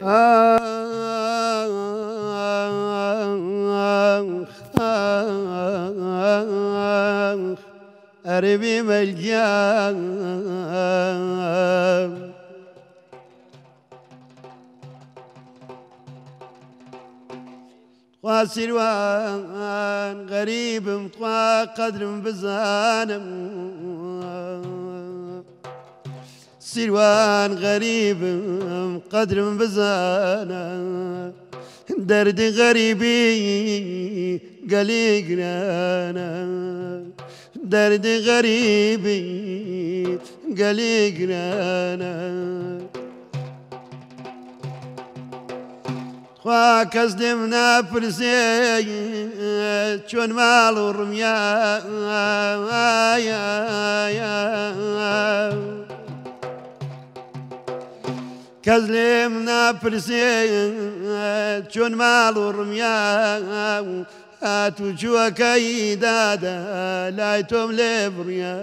قربي ملجام واسروان غريب مطوى قدر بزانم سروان غريب قدر بزانم درد غريبي قلقنا درد غريبي قلقنا واكس دمنا فرسي شون مال ورميا كزلمنا فرسي شون مال ورميا اتوجوا كيداد لا تملبريا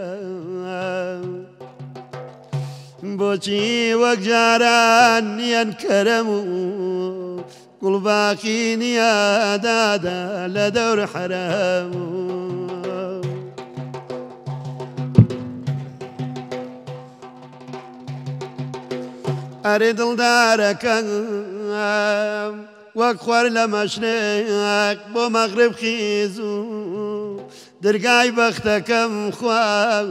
بوشي وجاران ينكرموا كل باقين يا دادا لدور حرامو أريد الدارك وأخور لمشرق بمغرب خيزو درقاي بختكم خوا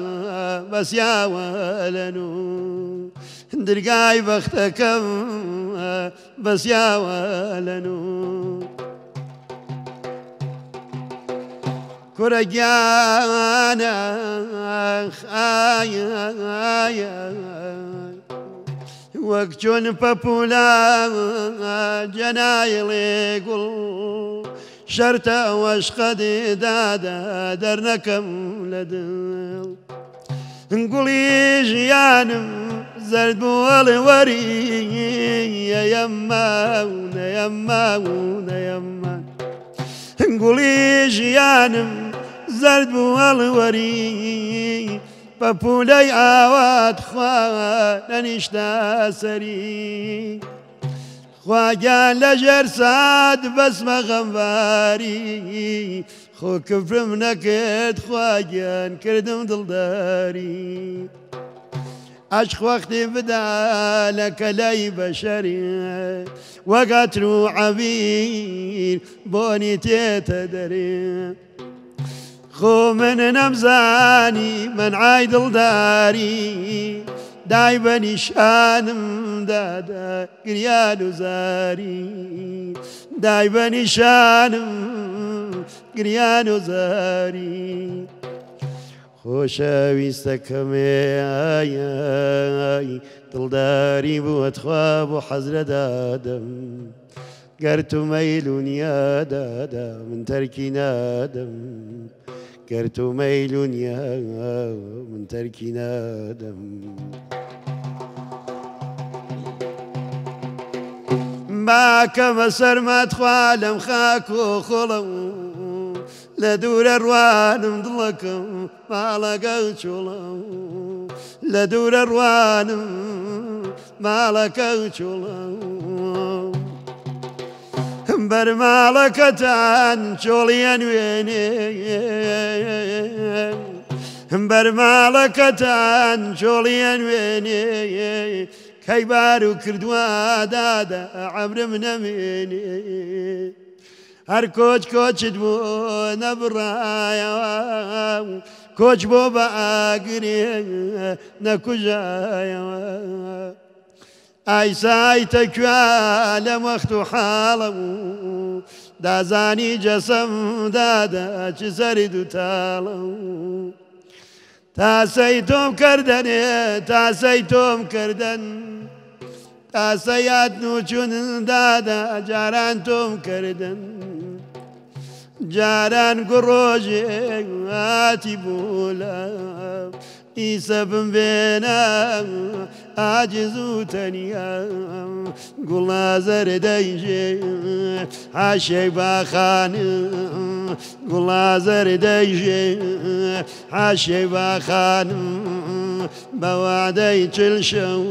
بس يا ولنو درقاي بختكم بس يا ولنو كرجانا خايا وكجون بابولا جنايلي قل شرطة واشقدي دادا درنا كم لدل نقولي جيانم زرد بوالي وري يا يما ونا يما ونا يما نقولي جيانم زرد بوالي وري بابولاي عواد خوانا نشتا سري خواجان لجرساد بسمة غنباري خو كفرم نكد خواجان كردم دلداري عشق وقتي بدا لك لي بشري وقت روح عبير بوني تتدري خو من نمزاني من عايدل داري دايما نشانم دادا قريان وزاري دايما نشانم قريان وزاري خوشاويستك مياي دل داري بوتخواب وحزر دادم قرت ميل يا دادا من ترك نادم قرت ميل يا من ترك نادم معك مسر ما تخوالم خاك وخلو لدور أروانم ضلكم ما لقوا شلو لدور أروانم ما لقوا شلو برمالكتان شوليان ويني برمالكتان شوليان ويني كيبارو كردوا دادا عمر من اميني هر كوش كوش دبو نبرايا كوش بو باقري نكجايا أي سايتك عالم وقت حالو دا زاني جسم دادا چه سردو تالو تاسيتم کردن تاسيتم کردن تاسيات نوچون دادا جاران توم کردن جاران گروجه آتی بولا عيسى بن بينا عاجزو تنيا قلنا زرديجي عاشي باخانم قلنا زرديجي عاشي باخانم بوعدي تشلشو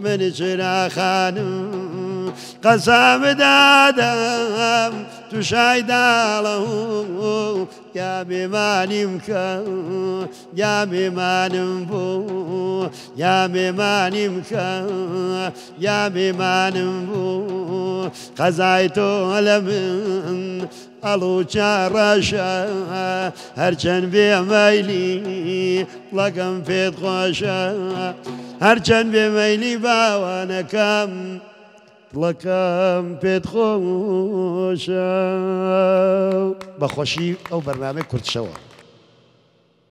من شراخانم قسم دادم تو شای دالو یا بیمانیم کن یا بیمانیم بو یا بیمانیم کن یا بیمانیم بو قضای تو علمن آلوچه راشا هرچند بیمیلی لگم فت خوشا هرچند بیمیلی باوانکم لكم بتخوشا بخوشي أو برنامج كرد شو.